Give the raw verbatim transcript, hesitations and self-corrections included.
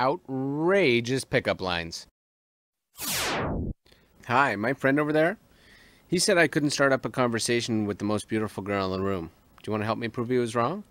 outrageous pickup lines. Hi, my friend over there? He said I couldn't start up a conversation with the most beautiful girl in the room. Do you want to help me prove he was wrong?